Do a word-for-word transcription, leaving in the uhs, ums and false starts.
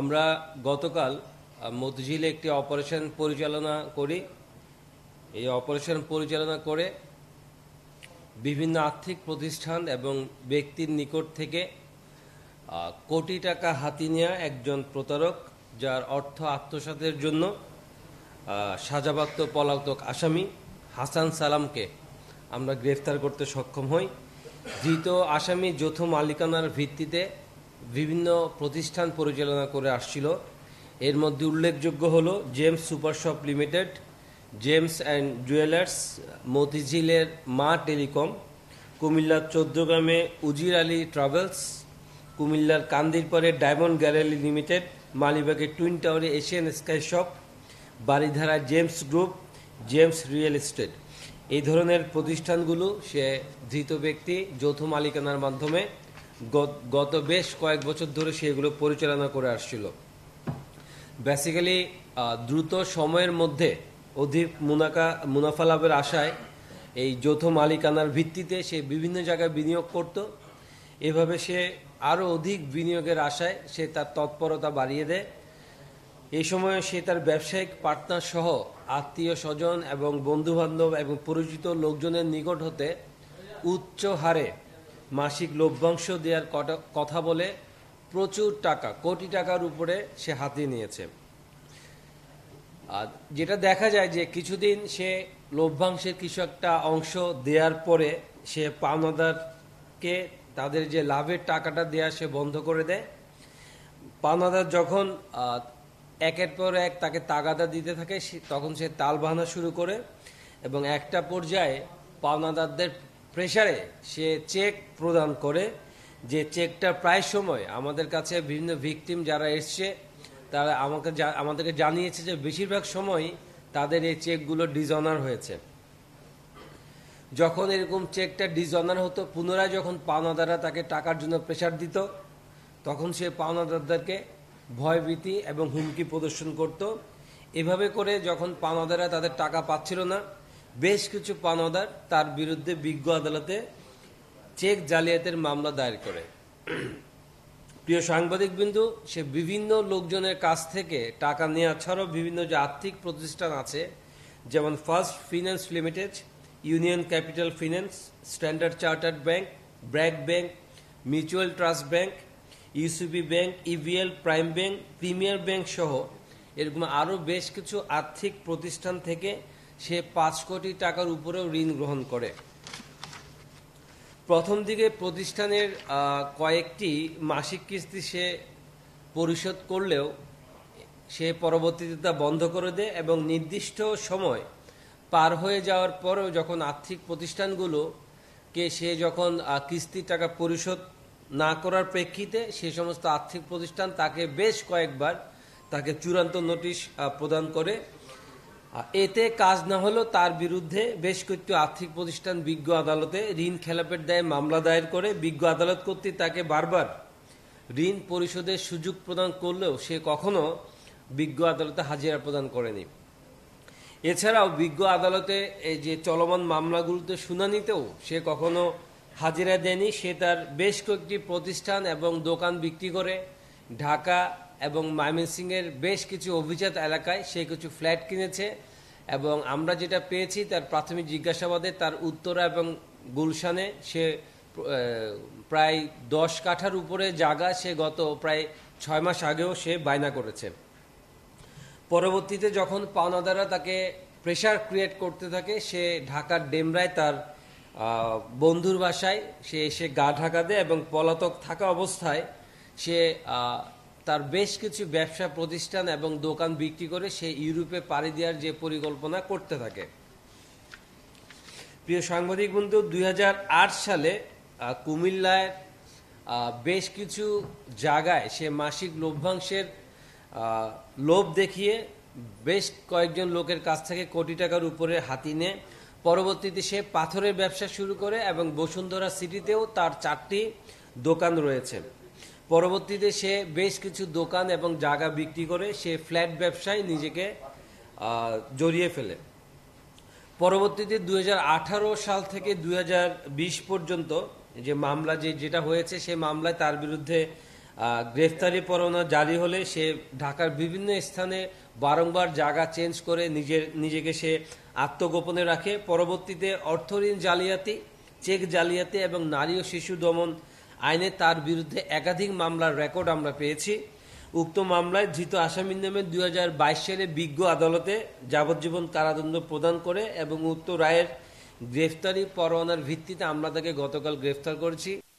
আমরা গতকাল মতিঝিলে একটি অপারেশন পরিচালনা করি। এই অপারেশন পরিচালনা করে বিভিন্ন আর্থিক প্রতিষ্ঠান এবং ব্যক্তির নিকট থেকে কোটি টাকা হাতি নেয়া একজন প্রতারক, যার অর্থ আত্মসাতের জন্য সাজাপ্রাপ্ত পলাতক আসামি হাসান সালামকে আমরা গ্রেফতার করতে সক্ষম হই। ধৃত আসামি যৌথ মালিকানার ভিত্তিতে বিভিন্ন প্রতিষ্ঠান পরিচালনা করে আসছিল। এর মধ্যে উল্লেখযোগ্য হল gems super shop limited, gems and jewellers, মতিঝিলের মা টেলিকম, কুমিল্লার চৌদ্দগ্রামে উজির আলী ট্রাভেলস, কুমিল্লার কান্দিরপাড়ের ডায়মন্ড গ্যালারি লিমিটেড, মালিবাগের টুইন টাওয়ারে Asian sky shop, Baridhara gems group, gems real estate. এই ধরনের প্রতিষ্ঠানগুলো সে ধৃত ব্যক্তি যৌথ মালিকানার মাধ্যমে গত বেশ কয়েক বছর ধরে সেগুলো পরিচালনা করে আসছিল। বেসিক্যালি দ্রুত সময়ের মধ্যে অধিক মুনাফা মুনাফা লাভের আশায় এই যৌথ মালিকানার ভিত্তিতে সে বিভিন্ন জায়গায় বিনিয়োগ করত। এভাবে সে আরও অধিক বিনিয়োগের আশায় সে তার তৎপরতা বাড়িয়ে দেয়। এই সময়ে সে তার ব্যবসায়িক পার্টনার সহ আত্মীয় স্বজন এবং বন্ধুবান্ধব এবং পরিচিত লোকজনের নিকট হতে উচ্চ হারে মাসিক লভ্যাংশ দেওয়ার কথা বলে প্রচুর টাকা, কোটি টাকার উপরে সে হাতিয়ে নিয়েছে। আর যেটা দেখা যায় যে কিছুদিন সে লভ্যাংশের কিছু একটা অংশ দেওয়ার পরে সে পাওনাদারকে তাদের যে লাভের টাকাটা দেওয়া সে বন্ধ করে দেয়। পাওনাদার যখন একের পর এক তাকে তাগাদা দিতে থাকে তখন সে তাল বাহানা শুরু করে এবং একটা পর্যায়ে পাওনাদারদের প্রেসারে সে চেক প্রদান করে, যে চেকটা প্রায় সময় আমাদের কাছে বিভিন্ন ভিকটিম যারা এসছে তারা আমাকে আমাদেরকে জানিয়েছে যে বেশিরভাগ সময়ই তাদের এই চেকগুলো ডিসঅনার হয়েছে। যখন এরকম চেকটা ডিসঅনার হতো, পুনরায় যখন পাওনাদাররা তাকে টাকার জন্য প্রেসার দিত, তখন সে পাওনাদারদেরকে ভয়ভীতি এবং হুমকি প্রদর্শন করত। এভাবে করে যখন পাওনাদাররা তাদের টাকা পাচ্ছিল না, বেশ কিছু পাওনাদার তার বিরুদ্ধে বিজ্ঞ আদালতে চেক জালিয়াতের মামলা দায়ের করে। প্রিয় সাংবাদিকবৃন্দ, সে বিভিন্ন লোকজনের কাছ থেকে টাকা নেওয়া ছাড়াও বিভিন্ন যে আর্থিক প্রতিষ্ঠান আছে, যেমন first finance limited, union capital finance, standard chartered bank, BRAC bank, mutual trust bank, UCB bank, EVL prime bank, premier bank সহ এরকম আরও বেশ কিছু আর্থিক প্রতিষ্ঠান থেকে সে পাঁচ কোটি টাকার উপরেও ঋণ গ্রহণ করে। প্রথম দিকে প্রতিষ্ঠানের কয়েকটি মাসিক কিস্তি সে পরিশোধ করলেও সে পরবর্তীতে তা বন্ধ করে দেয় এবং নির্দিষ্ট সময় পার হয়ে যাওয়ার পরেও যখন আর্থিক প্রতিষ্ঠানগুলোকে সে যখন কিস্তির টাকা পরিশোধ না করার প্রেক্ষিতে সে সমস্ত আর্থিক প্রতিষ্ঠান তাকে বেশ কয়েকবার তাকে চূড়ান্ত নোটিশ প্রদান করে। এতে কাজ না হলেও তার বিরুদ্ধে বেশ কয়েকটি আর্থিক প্রতিষ্ঠান বিজ্ঞ আদালতে ঋণ খেলাপের দায়ে মামলা দায়ের করে। বিজ্ঞ আদালত কর্তৃক তাকে বারবার ঋণ পরিশোধের সুযোগ প্রদান করলেও সে কখনো বিজ্ঞ আদালতে হাজিরা প্রদান করেনি। এছাড়াও বিজ্ঞ আদালতে এই যে চলমান মামলাগুলোতে শুনানিতেও সে কখনো হাজিরা দেয়নি। সে তার বেশ কয়েকটি প্রতিষ্ঠান এবং দোকান বিক্রি করে ঢাকা এবং ময়মনসিংহের বেশ কিছু অভিজাত এলাকায় সে কিছু ফ্ল্যাট কিনেছে এবং আমরা যেটা পেয়েছি তার প্রাথমিক জিজ্ঞাসাবাদে তার উত্তরা এবং গুলশানে সে প্রায় দশ কাঠার উপরে জায়গা সে গত প্রায় ছয় মাস আগেও সে বায়না করেছে। পরবর্তীতে যখন পাওনাদাররা তাকে প্রেশার ক্রিয়েট করতে থাকে, সে ঢাকার ডেমরায় তার বন্ধুর বাসায় সে এসে গা ঢাকা দেয় এবং পলাতক থাকা অবস্থায় সে তার বেশ কিছু ব্যবসা প্রতিষ্ঠান এবং দোকান বিক্রি করে সে ইউরোপে পাড়ি দেওয়ার যে পরিকল্পনা করতে থাকে। প্রিয় সাংবাদিক বন্ধু, দুই হাজার আট সালে কুমিল্লায় বেশ কিছু জায়গায় সে মাসিক লভ্যাংশের লোভ দেখিয়ে বেশ কয়েকজন লোকের কাছ থেকে কোটি টাকার উপরে হাতিয়ে নেয়। পরবর্তীতে সে পাথরের ব্যবসা শুরু করে এবং বসুন্ধরা সিটিতেও তার চারটি দোকান রয়েছে। পরবর্তীতে সে বেশ কিছু দোকান এবং জায়গা বিক্রি করে সে ফ্ল্যাট ব্যবসায় নিজেকে জড়িয়ে ফেলে। পরবর্তীতে দুই হাজার আঠারো সাল থেকে দুই হাজার বিশ পর্যন্ত যে মামলা যে যেটা হয়েছে সে মামলায় তার বিরুদ্ধে গ্রেফতারি পরোয়ানা জারি হলে সে ঢাকার বিভিন্ন স্থানে বারংবার জায়গা চেঞ্জ করে নিজের নিজেকে সে আত্মগোপনে রাখে। পরবর্তীতে অর্থঋণ জালিয়াতি, চেক জালিয়াতি এবং নারী ও শিশু দমন আইনে তার বিরুদ্ধে একাধিক মামলার রেকর্ড আমরা পেয়েছি। উক্ত মামলায় ধৃত আসামির নামে দুই হাজার বাইশ সালে বিজ্ঞ আদালতে যাবজ্জীবন কারাদণ্ড প্রদান করে এবং উক্ত রায়ের গ্রেফতারি পরোয়ানার ভিত্তিতে আমরা তাকে গতকাল গ্রেফতার করেছি।